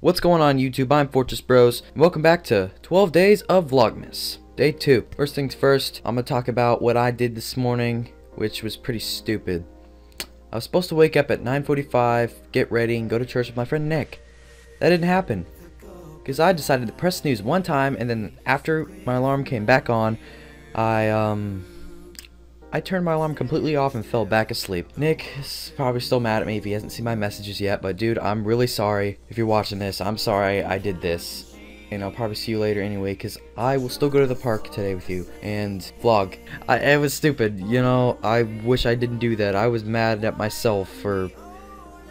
What's going on YouTube? I'm Fortress Bros. And welcome back to 12 Days of Vlogmas. Day 2. First things first, I'm going to talk about what I did this morning, which was pretty stupid. I was supposed to wake up at 9:45, get ready, and go to church with my friend Nick. That didn't happen, because I decided to press snooze one time, and then after my alarm came back on, I turned my alarm completely off and fell back asleep. Nick is probably still mad at me if he hasn't seen my messages yet, but dude, I'm really sorry. If you're watching this, I'm sorry I did this. And I'll probably see you later anyway, because I will still go to the park today with you and vlog. It was stupid, you know, I wish I didn't do that. I was mad at myself for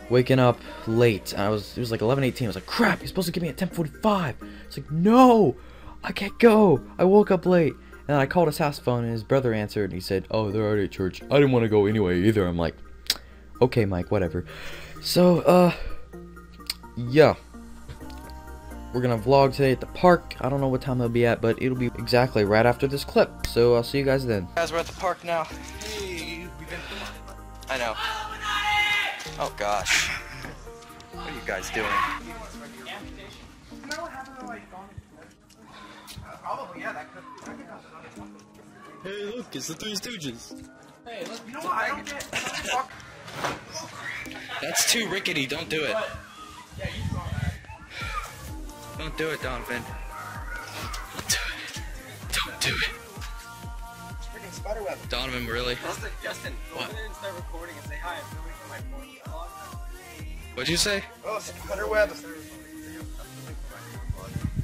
waking up late. And it was like 11:18. I was like, crap, you're supposed to get me at 10:45. It's like, no, I can't go. I woke up late. And I called his house phone, and his brother answered, and he said, oh, they're already at church. I didn't want to go anyway, either. I'm like, okay, Mike, whatever. So, yeah. We're going to vlog today at the park. I don't know what time they'll be at, but it'll be exactly right after this clip. So, I'll see you guys then. Guys, we're at the park now. Hey, we've been... I know. Oh, gosh. What are you guys doing? Probably, yeah, that could be. Hey, look, it's the Three Stooges. Hey, look, you know what? I don't get fuck. That's too rickety, don't do it. Yeah, you saw that. Don't do it, Donovan. Don't do it. Don't do it. Freaking spiderweb. Donovan, really? Justin, go in and start recording and say hi. I'm filming for my fourth vlog. What'd you say? Oh, spiderweb.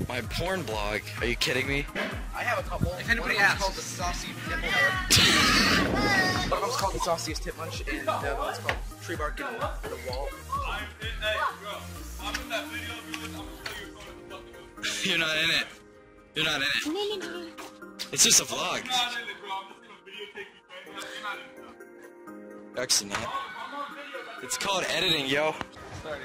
My porn blog? Are you kidding me? I have a couple. If anybody asks, called the saucy nipple hair. One of them's called the sauciest tip munch, and the one's called tree bark and the wall. I'm in that, bro. I'm in that video. You're not in it. You're not in it. No. It's just a vlog. Not in it, bro. I'm just gonna videotape you. Actually, not. It's called editing, yo. Sorry.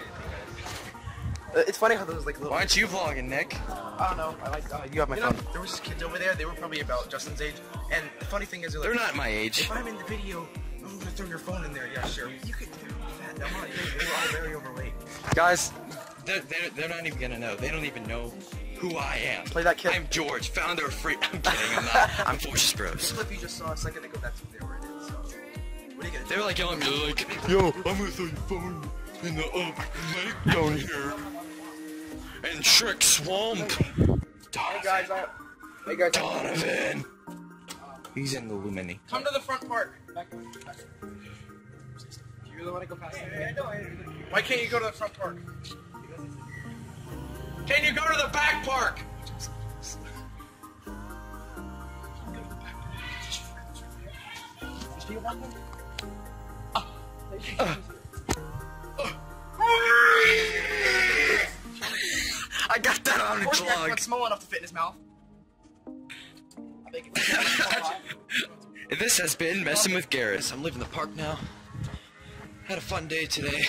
It's funny how those like little... Why aren't you vlogging, Nick? I don't know. I like... you have my phone. There was kids over there. They were probably about Justin's age. And the funny thing is... They're not my age. If I'm in the video, I'm going to throw your phone in there. Yeah, sure. You could do that. They were all very overweight. Guys, they're not even going to know. They don't even know who I am. Play that kid. I'm George, founder of Free... I'm kidding. I'm not. I'm Fortress Bros. This clip you just saw a second ago, that's what they were in. So, what are you going to do? They were like yelling at me like, yo, I'm going to throw your phone in the lake down here. And Shrek Swamp! Donovan! Hey guys, Donovan! He's in the Lumini. Come to the front park! Back. Do you really want to go past the... Why can't you go to the front park? Can you go to the back park? I got that on a vlog. It's small enough to fit in his mouth. This has been Messing with Garrus. I'm leaving the park now. Had a fun day today.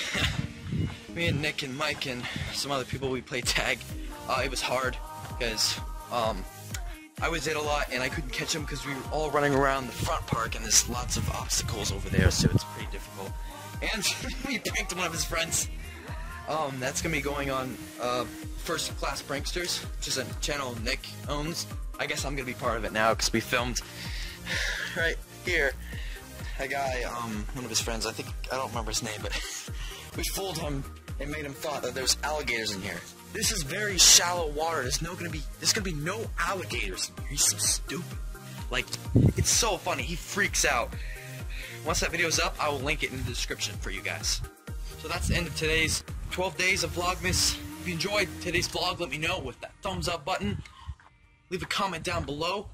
Me and Nick and Mike and some other people, we played tag. It was hard because I was hit a lot and I couldn't catch him because we were all running around the front park and there's lots of obstacles over there, so it's pretty difficult. And we pranked one of his friends. That's going to be going on First Class Pranksters, which is a channel Nick owns. I guess I'm going to be part of it now because we filmed right here. A guy, one of his friends, I don't remember his name, but we fooled him and made him thought that there's alligators in here. This is very shallow water. There's going to be no alligators in here. He's so stupid. Like, it's so funny. He freaks out. Once that video's up, I will link it in the description for you guys. So that's the end of today's 12 Days of Vlogmas. If you enjoyed today's vlog, let me know with that thumbs up button. Leave a comment down below.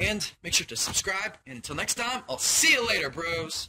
And make sure to subscribe. And until next time, I'll see you later, bros.